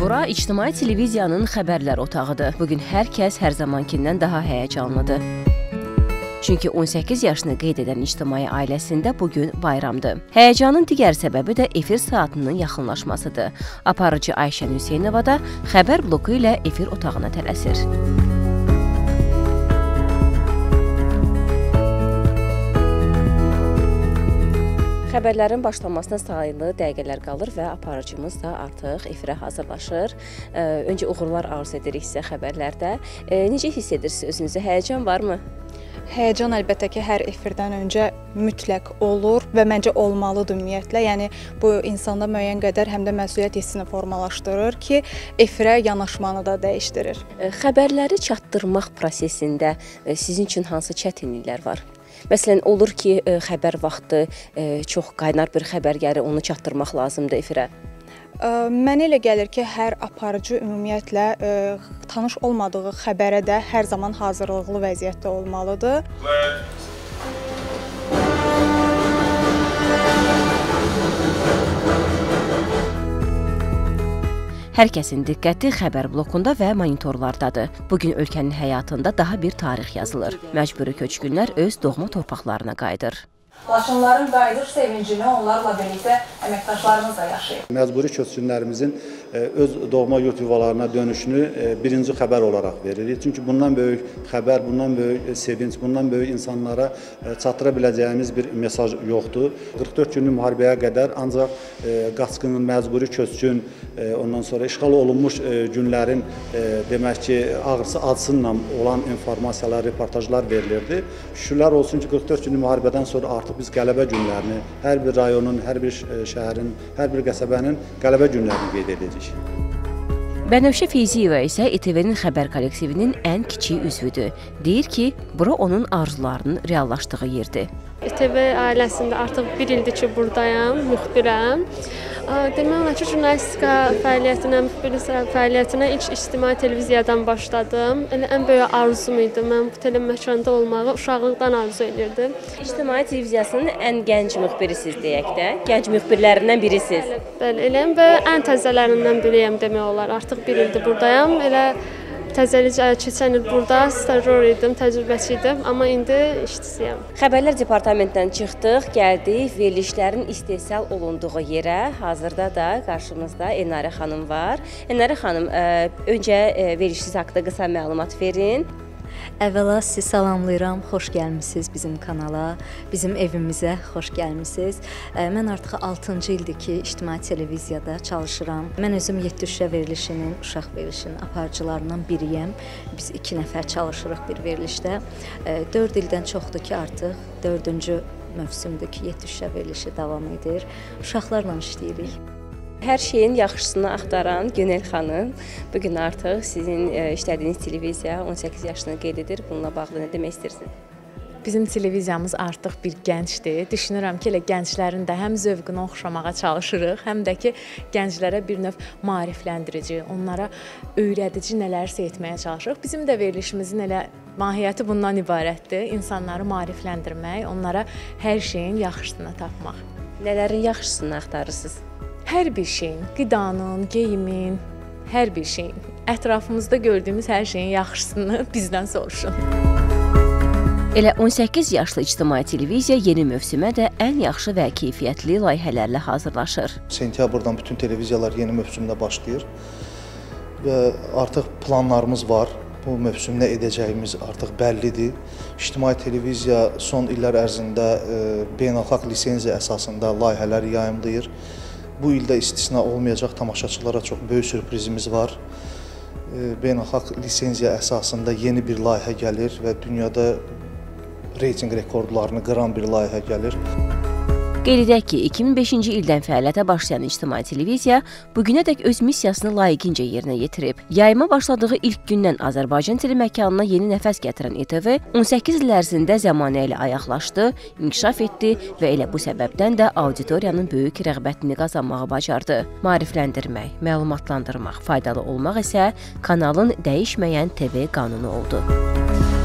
Bura İctimai Televiziyanın xəbərlər otağıdır. Bugün hər kəs hər zamankindən daha həyəcanlıdır. Çünki 18 yaşını qeyd edən İctimai ailəsində bugün bayramdır. Həyəcanın digər səbəbi də efir saatının yaxınlaşmasıdır. Aparıcı Ayşən Hüseynova da xəbər bloku ilə efir otağına tələsir. Xəbərlərin başlamasına sayılı dəqiqələr qalır və aparıcımız da artıq efirə hazırlaşır. Öncə uğurlar arzu edirik sizə xəbərlərdə. Necə hiss edirsiniz özünüzü? Həyəcan varmı? Həyəcan əlbəttə ki, hər efirdən öncə mütləq olur və məncə olmalıdır ümumiyyətlə. Yəni, bu insanda müəyyən qədər həm də məsuliyyət hissini formalaşdırır ki, efirə yanaşmanı da dəyişdirir. Xəbərləri çatdırmaq prosesində sizin üçün hansı çətinliklər var? Məsələn, olur ki, xəbər vaxtı çox qaynar bir xəbər gəlir, onu çatdırmaq lazımdır efirə. Mənə elə gəlir ki, hər aparıcı ümumiyyətlə tanış olmadığı xəbərə də hər zaman hazırlıqlı vəziyyətdə olmalıdır. Hər kəsin diqqəti xəbər blokunda və monitorlardadır. Bugün ölkənin həyatında daha bir tarix yazılır. Məcburi köçkünlər öz doğma torpaqlarına qayıdır. Laçınların qayıdış sevincini onlarla birlikdə əməkdaşlarımızla yaşayır. Məcburi köçkünlərimizin öz doğma yurt yuvalarına dönüşünü birinci xəbər olaraq veririk. Çünki bundan böyük xəbər, bundan böyük sevinç, bundan böyük insanlara çatdıra biləcəyimiz bir mesaj yoxdur. 44 günlük müharibəyə qədər ancaq qaçqının, məcburi köçkün, ondan sonra işğal olunmuş günlərin demək ki, ağrısı acısından olan informasiyalar, reportajlar verilirdi. Şükürlər olsun ki, 44 günlük müharibədən sonra artıq biz qələbə günlərini, hər bir rayonun, hər bir şəhərin, hər bir qəsəbənin qələbə günlərini qeyd edirik. Benövşe Feyziyeva isə ETV-nin xəbər kollektivinin ən kiçik üzvüdür. Deyir ki, bura onun arzularının reallaşdığı yerdir. ETV ailəsində artıq bir ildir ki, buradayam, müxbirəm. Demək olar ki, jurnalistika fəaliyyətinə, müxbirlik fəaliyyətinə ilk İctimai Televiziyadan başladım. Elə ən böyük arzum idi, mən bu teleməkanda olmağı uşaqlıqdan arzu edirdim. İctimai Televiziyasının ən gənc müxbirisiz deyək də, gənc müxbirlərindən birisiz. Bəli, eləyəm və ən təzələrindən biriyəm demək olar, artıq bir ildir buradayam. Təzəlicə keçən il burada stajer idim, təcrübəçi idim, amma indi işçisiyəm. Xəbərlər departamentdən çıxdıq, gəldik verilişlərin istehsal olunduğu yerə. Hazırda da qarşımızda Elnarə xanım var. Elnarə xanım, öncə verilişiniz haqqında qısa məlumat verin. Əvvəla sizi salamlayıram, xoş gəlmişsiniz bizim kanala, bizim evimizə xoş gəlmişsiniz. Mən artıq 6-cı ildir ki, İctimai Televiziyada çalışıram. Mən özüm 7 verilişinin, uşaq verilişinin aparıcılarından biriyəm. Biz 2 nəfər çalışırıq bir verilişdə. 4 ildən çoxdur ki, artıq 4-cü mövsümdəki 7 verilişi davam edir. Uşaqlarla işləyirik. Hər şeyin yaxşısını axtaran Günel xanım bugün artıq sizin işlədiyiniz televiziya 18 yaşını qeyd edir. Bununla bağlı nə demək istəyirsiniz? Bizim televiziyamız artıq bir gəncdir. Düşünürəm ki, elə gənclərin də həm zövqünü oxşamağa çalışırıq, həm də ki, gənclərə bir növ maarifləndirici, onlara öyrədici nələrsə etməyə çalışırıq. Bizim də verilişimizin elə mahiyyəti bundan ibarətdir. İnsanları maarifləndirmək, onlara hər şeyin yaxşısını tapmaq. Nələrin yaxşısını axtarırsınız? Hər bir şeyin, qidanın, geyimin, hər bir şeyin, ətrafımızda gördüyümüz hər şeyin yaxşısını bizdən soruşun. Elə 18 yaşlı İctimai Televiziya yeni mövsümə də ən yaxşı və keyfiyyətli layihələrlə hazırlaşır. Sentyabrdan bütün televiziyalar yeni mövsümdə başlayır və artıq planlarımız var. Bu mövsüm nə edəcəyimiz artıq bəllidir. İctimai Televiziya son illər ərzində beynəlxalq lisenziya əsasında layihələr yayımlayır. Bu ildə istisna olmayacaq, tamaşaçılara çox böyük sürprizimiz var. Beynəlxalq lisenziya əsasında yeni bir layihə gəlir və dünyada reyting rekordlarını qıran bir layihə gəlir. Qeyd edək ki, 2005-ci ildən fəaliyyətə başlayan İctimai Televiziya bugünədək öz missiyasını layiqincə yerinə yetirib. Yayıma başladığı ilk gündən Azərbaycan teleməkanına yeni nəfəs gətirən ETV 18 il ərzində zəmanə ilə ayaqlaşdı, inkişaf etdi və elə bu səbəbdən də auditoriyanın böyük rəğbətini qazanmağı bacardı. Maarifləndirmək, məlumatlandırmaq, faydalı olmaq isə kanalın dəyişməyən TV qanunu oldu.